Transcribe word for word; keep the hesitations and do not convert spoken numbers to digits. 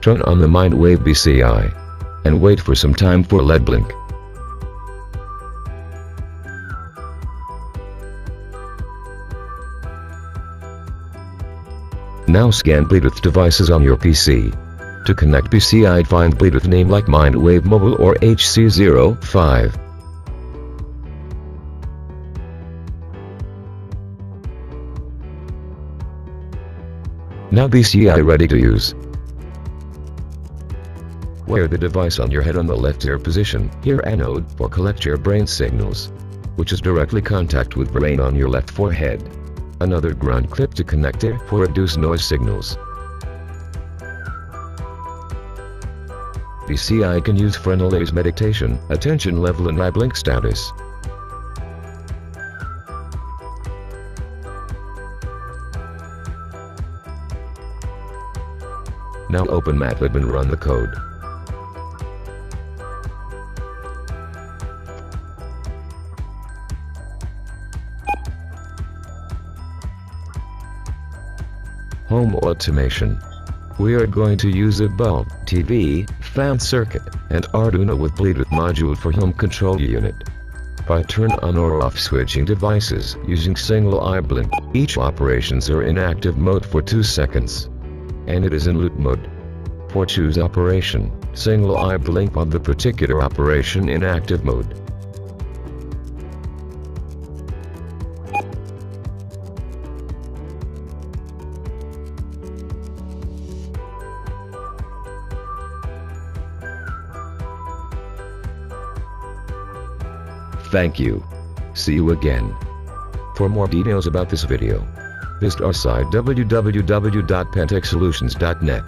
turn on the MindWave B C I, and wait for some time for L E D blink. Now scan Bluetooth devices on your P C. To connect B C I, find Bluetooth name like MindWave Mobile or H C zero five. Now B C I ready to use. Wear the device on your head on the left ear position, ear anode, or collect your brain signals, which is directly contact with brain on your left forehead. Another ground clip to connect ear for reduce noise signals. B C I can use Frenel A's meditation, attention level and eye blink status. Now open MATLAB and run the code. Home automation. We are going to use a bulb, T V, fan circuit, and Arduino with Bluetooth module for home control unit. By turn on or off switching devices using single eye blink, each operations are in active mode for two seconds. And it is in loop mode. For choose operation, single eye blink on the particular operation in active mode. Thank you. See you again. For more details about this video, visit our site w w w dot pantech solutions dot net.